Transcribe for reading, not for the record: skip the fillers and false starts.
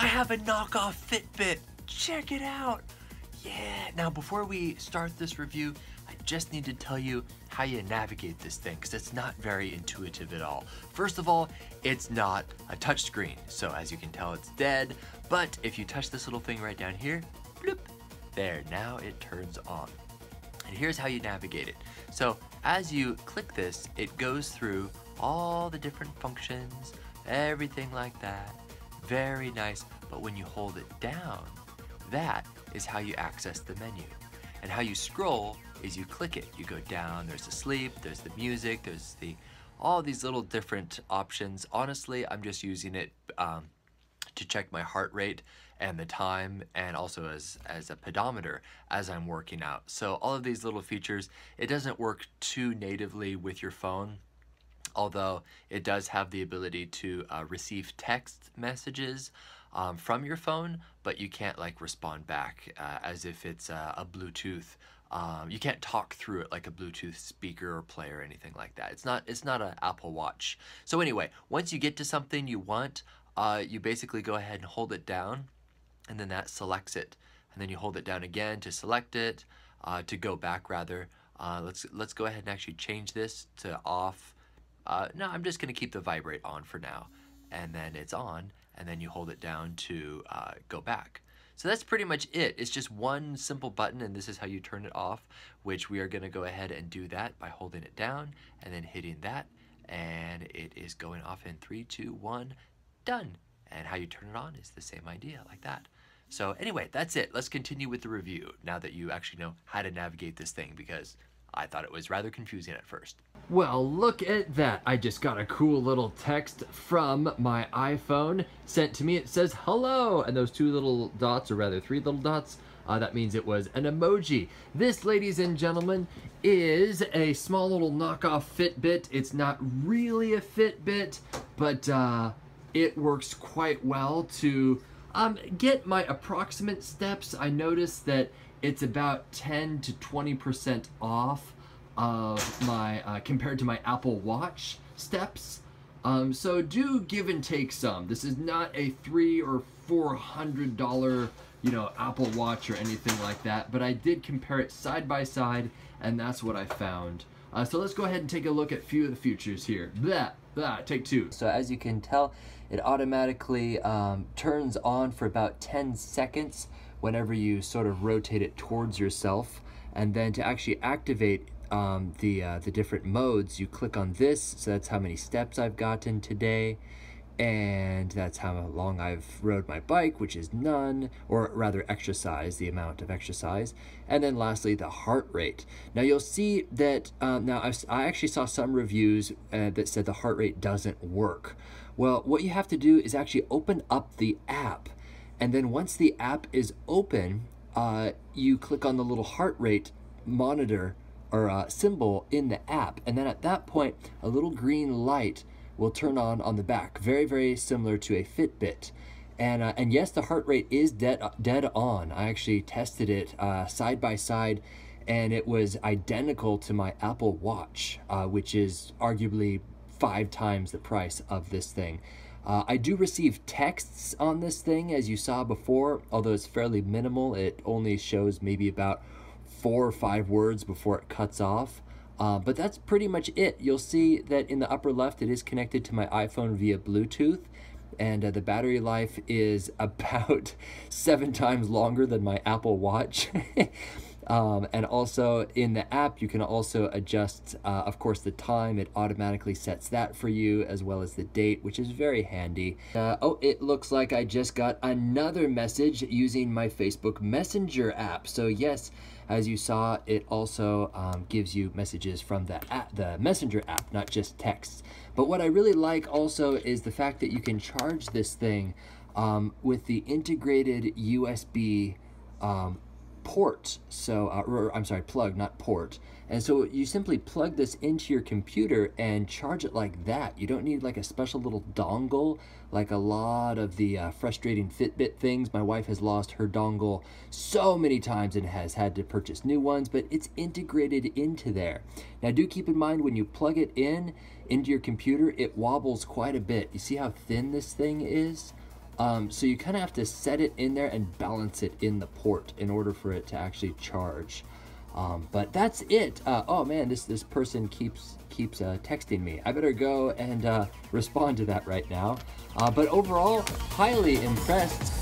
I have a knockoff Fitbit. Check it out. Yeah. Now, before we start this review, I just need to tell you how you navigate this thing, because it's not very intuitive at all. First of all, it's not a touchscreen. So as you can tell, it's dead. But if you touch this little thing right down here, bloop, there, now it turns on. And here's how you navigate it. So as you click this, it goes through all the different functions, everything like that. Very nice. But when you hold it down, that is how you access the menu. And how you scroll is you click it. You go down, there's the sleep, there's the music, there's the all these little different options. Honestly, I'm just using it to check my heart rate and the time, and also as a pedometer as I'm working out. So all of these little features, it doesn't work too natively with your phone, although it does have the ability to receive text messages from your phone, but you can't like respond back as if it's a Bluetooth. You can't talk through it like a Bluetooth speaker or player or anything like that. It's not an Apple Watch. So anyway, once you get to something you want, you basically go ahead and hold it down, and then that selects it. And then you hold it down again to select it, to go back rather. Let's go ahead and actually change this to off. No, I'm just gonna keep the vibrate on for now. And then it's on, and then you hold it down to go back. So that's pretty much it. It's just one simple button, and this is how you turn it off, which we are gonna go ahead and do that by holding it down and then hitting that, and it is going off in 3, 2, 1, done. And how you turn it on is the same idea, like that. So anyway, that's it. Let's continue with the review now that you actually know how to navigate this thing, because I thought it was rather confusing at first. Well, look at that. I just got a cool little text from my iPhone sent to me. It says, hello, and those two little dots, or rather 3 little dots, that means it was an emoji. This, ladies and gentlemen, is a small little knockoff Fitbit. It's not really a Fitbit, but it works quite well to get my approximate steps. I noticed that it's about 10 to 20% off of my, compared to my Apple Watch steps. So do give and take some. This is not a $300 or $400, you know, Apple Watch or anything like that, but I did compare it side by side, and that's what I found. So let's go ahead and take a look at a few of the features here. Blah, blah, take 2. So as you can tell, it automatically turns on for about 10 seconds whenever you sort of rotate it towards yourself. And then to actually activate the different modes, you click on this. So that's how many steps I've gotten today, and that's how long I've rode my bike, which is none, or rather exercise, the amount of exercise. And then lastly, the heart rate. Now you'll see that, now I actually saw some reviews that said the heart rate doesn't work. Well, what you have to do is actually open up the app. And then once the app is open, you click on the little heart rate monitor or symbol in the app. And then at that point, a little green light will turn on the back. Very, very similar to a Fitbit. And yes, the heart rate is dead on. I actually tested it side by side, and it was identical to my Apple Watch, which is arguably 5 times the price of this thing. I do receive texts on this thing, as you saw before, although it's fairly minimal. It only shows maybe about 4 or 5 words before it cuts off. But that's pretty much it. You'll see that in the upper left, it is connected to my iPhone via Bluetooth. And the battery life is about 7 times longer than my Apple Watch. And also in the app, you can also adjust, of course, the time. It automatically sets that for you, as well as the date, which is very handy. Oh, it looks like I just got another message using my Facebook Messenger app. So yes, as you saw, it also gives you messages from the Messenger app, not just texts. But what I really like also is the fact that you can charge this thing with the integrated USB port, so or I'm sorry, plug, not port. And so you simply plug this into your computer and charge it like that. You don't need like a special little dongle like a lot of the frustrating Fitbit things. My wife has lost her dongle so many times and has had to purchase new ones, but it's integrated into there. Now do keep in mind, when you plug it into your computer, it wobbles quite a bit. You see how thin this thing is? So you kind of have to set it in there and balance it in the port in order for it to actually charge. But that's it. Oh man, this person keeps texting me. I better go and respond to that right now. But overall, highly impressed.